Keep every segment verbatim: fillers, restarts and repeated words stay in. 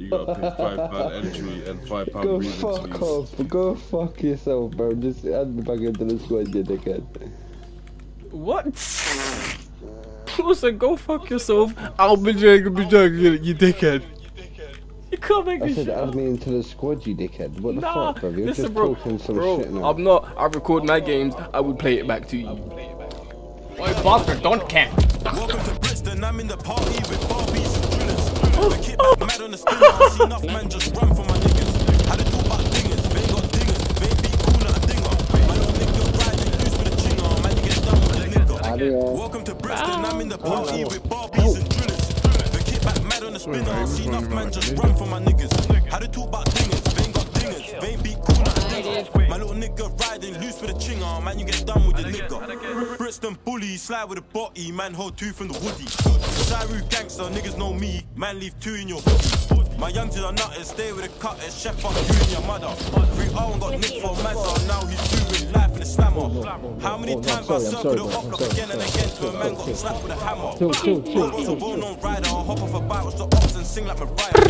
You gotta pay five pound entry and five pound breathing fees. Go fuck off. Go fuck yourself, bro. Just add me back into the squad, you dickhead. What? Listen, go fuck yourself. I'll be Jacob, you dickhead. You can't make this shit up. I said add me into the squad, you dickhead. What the nah, fuck, bro? You're listen, just bro, talking some bro, shit now. I'm not. I record my games. I will play it back to you. Oi, bastard, don't care. Welcome to Bristol. I'm in the party with Barbies and Drillers. I'm mad on the spin. I see enough men just run for my niggas. How to talk about dingers. They got dingers. They be cool, not a dinger. I don't think you're riding loose with a chinger. Man, you get done with a nigga. Welcome to Bristol. I'm in the party with Barbies and Drillers. The kid back mad on the spin. I see enough men just run for my niggas. How to talk about dingers. They got dingers. They be cool, not a dinger. My little nigga riding loose with a chinger. Man, you get done with a nigga. Bristol bully, slide with a body. Man, hold two from the woody. Shiru gangster, niggas know me. Man, leave two in your hoodie. My young dudes are nutted, stay with a cutter. Chef up you and your mother. Three Owen got nicked for Mazda. Now he's doing life in a slammer. How many times I circled the hop lock again and again till a man got slapped with a hammer? I was a well-known rider. I'll hop off a bike, watch the ops and sing like my rider.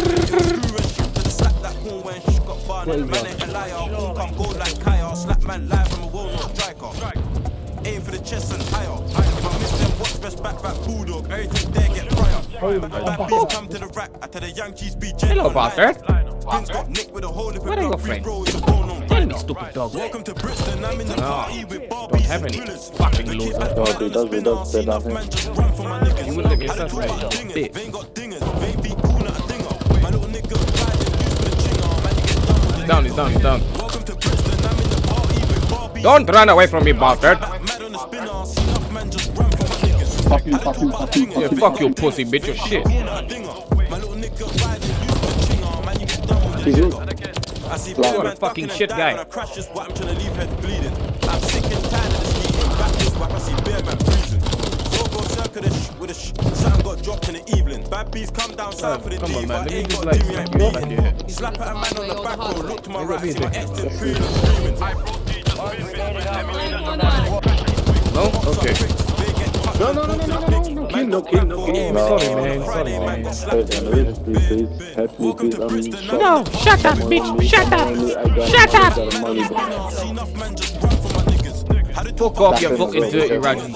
Slap that horn when she got far, and the man ain't a liar. All come gold like Kaya. Slap man live from a walnut striker. Aim for the chest and higher. If I miss them, watch best back, back bulldog. Everything there get prior. Oh, bad bees come to the rack. I tell the young cheese be gentle. Hello, bastard. Pins got nicked with a hole in the free bro. It's a bone on the stupid dog. Welcome to Bristol. I'm in the party with Barbies and Drillers. Fucking loser. Dog, it does be dog said nothing. You wouldn't make yourself right, dog. They ain't got dingers. They be cool, not a dinger. My little nigga tried to use for the chinger. Man, you get done with the nigga. Down, he's down, he's down. Welcome to Bristol. I'm in the party with Barbies. Don't run away from me, bastard. Fuck you, fuck you, fuck you, fuck you, yeah, fuck you pussy bitch, your shit. He's in. Like, what a fucking shit guy. Oh, okay. No, no, no, no, no, no, no, kill, no, kill, no, kill. No, sorry, man, sorry, man. No, shut up, bitch, shut up, shut up. Fuck off, you fucking dirty raggy.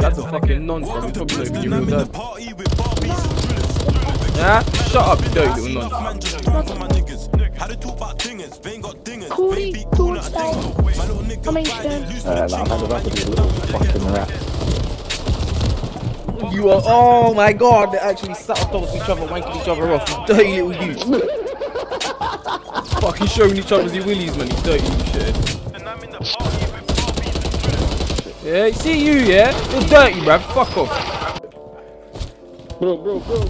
That's a fucking nonsense. Yeah, shut up, dirty little nonsense. How to talk about dingers, they ain't got dingers, they be cool at a dingo. My little nigga riding loose with a chingo, man, you get done with a nigga. You are, oh my god, they actually sat on top of each other, wanking each other off, dirty little you. Fucking showing each other the willies, man, you dirty little shit. Yeah, you see you, yeah? You're dirty, bruv, fuck off. Bro, bro, bro.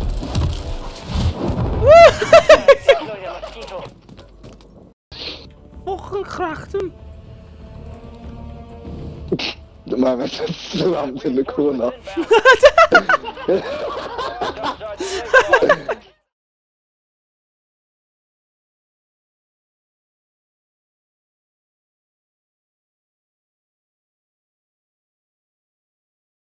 Fucking kracht hem. Maar we zijn slammed in de corner.